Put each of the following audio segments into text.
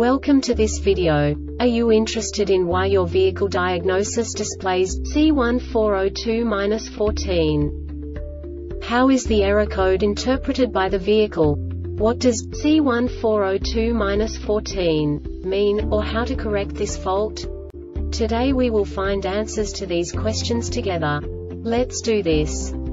Welcome to this video. Are you interested in why your vehicle diagnosis displays C1402-14? How is the error code interpreted by the vehicle? What does C1402-14 mean, or how to correct this fault? Today we will find answers to these questions together. Let's do this.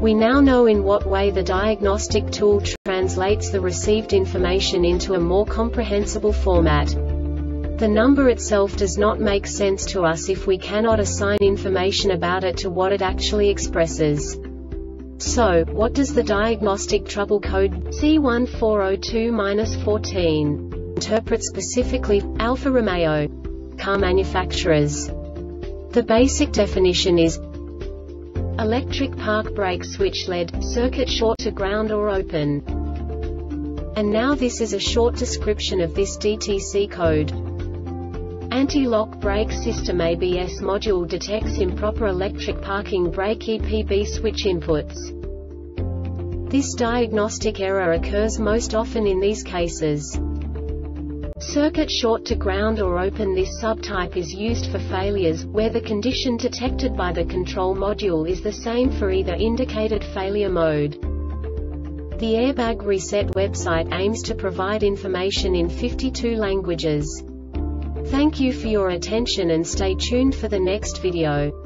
We now know in what way the diagnostic tool translates the received information into a more comprehensible format. The number itself does not make sense to us if we cannot assign information about it to what it actually expresses. So, what does the diagnostic trouble code C1402-14 interpret specifically, Alfa Romeo car manufacturers? The basic definition is electric park brake switch LED, circuit short to ground or open. And now this is a short description of this DTC code. Anti-lock brake system ABS module detects improper electric parking brake EPB switch inputs. This diagnostic error occurs most often in these cases. Circuit short to ground or open. This subtype is used for failures where the condition detected by the control module is the same for either indicated failure mode. The Airbag Reset website aims to provide information in 52 languages. Thank you for your attention and stay tuned for the next video.